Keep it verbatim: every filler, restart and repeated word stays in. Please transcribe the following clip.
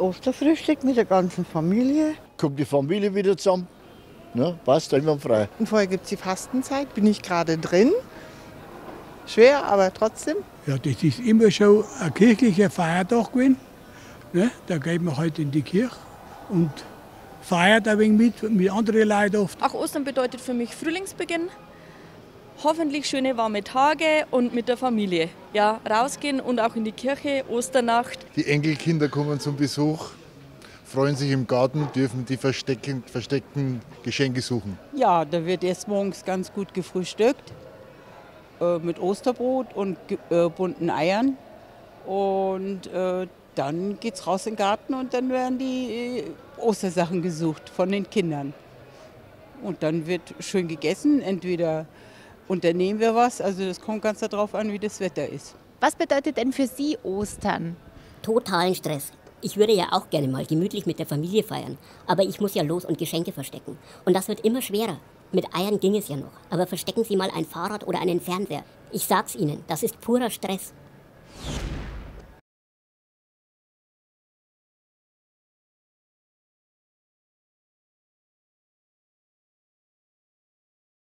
Osterfrühstück mit der ganzen Familie. Kommt die Familie wieder zusammen, ne? Passt, dann wird frei. Und vorher gibt es die Fastenzeit, bin ich gerade drin. Schwer, aber trotzdem. Ja, das ist immer schon ein kirchlicher Feiertag gewesen. Ne? Da geht man heute halt in die Kirche und feiert ein wenig mit, mit anderen Leuten oft. Auch Ostern bedeutet für mich Frühlingsbeginn. Hoffentlich schöne warme Tage und mit der Familie. Ja, rausgehen und auch in die Kirche, Osternacht. Die Enkelkinder kommen zum Besuch, freuen sich im Garten, dürfen die versteckten, versteckten Geschenke suchen. Ja, da wird erst morgens ganz gut gefrühstückt äh, mit Osterbrot und äh, bunten Eiern. Und äh, dann geht's raus in den Garten und dann werden die äh, Ostersachen gesucht von den Kindern. Und dann wird schön gegessen, entweder unternehmen wir was, also das kommt ganz darauf an, wie das Wetter ist. Was bedeutet denn für Sie Ostern? Totalen Stress. Ich würde ja auch gerne mal gemütlich mit der Familie feiern, aber ich muss ja los und Geschenke verstecken. Und das wird immer schwerer. Mit Eiern ging es ja noch, aber verstecken Sie mal ein Fahrrad oder einen Fernseher. Ich sag's Ihnen, das ist purer Stress.